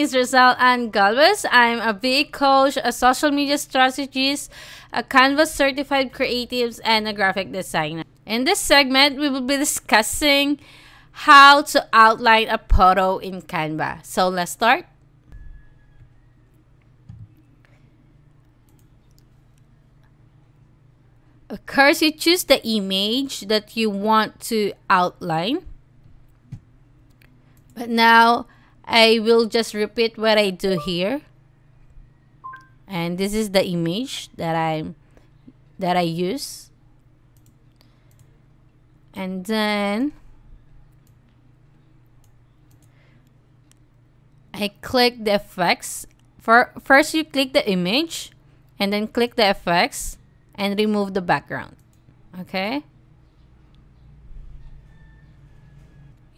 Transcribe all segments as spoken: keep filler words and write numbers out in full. is Rizelle Anne Galvez. I'm a V A coach, a social media strategist, a Canva certified creatives, and a graphic designer. In this segment, we will be discussing how to outline a photo in Canva. So let's start. Of course, you choose the image that you want to outline. But now I will just repeat what I do here. And this is the image that I that I use. And then I click the effects. For first you click the image and then click the effects and remove the background. Okay?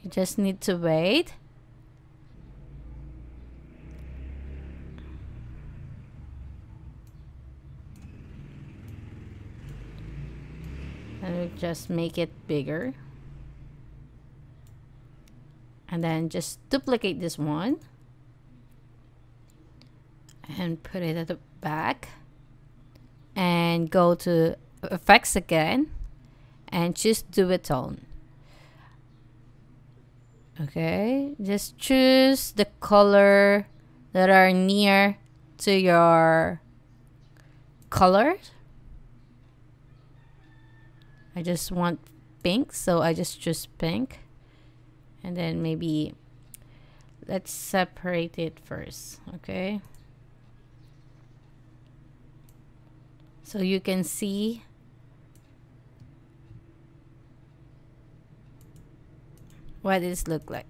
You just need to wait. And we just make it bigger. And then just duplicate this one. And put it at the back. And go to effects again. And just do a tone. Okay, just choose the color that are near to your color. I just want pink, so I just choose pink. And then maybe let's separate it first, okay? So you can see what this look like.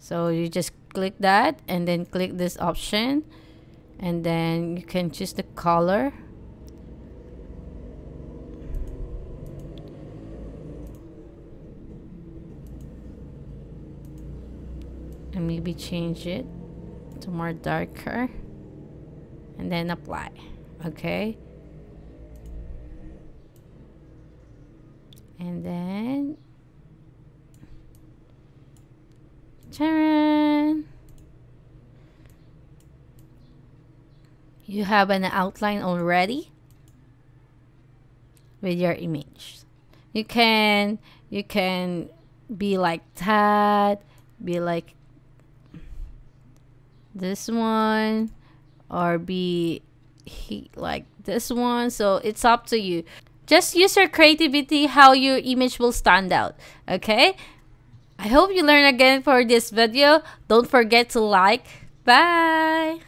So you just click that and then click this option and then you can choose the color. And maybe change it to more darker and then apply. Okay. And then Charan. You have an outline already with your image. You can you can be like that, be like this one, or be like this one. So it's up to you. Just use your creativity how your image will stand out. Okay? I hope you learned again for this video. Don't forget to like. Bye!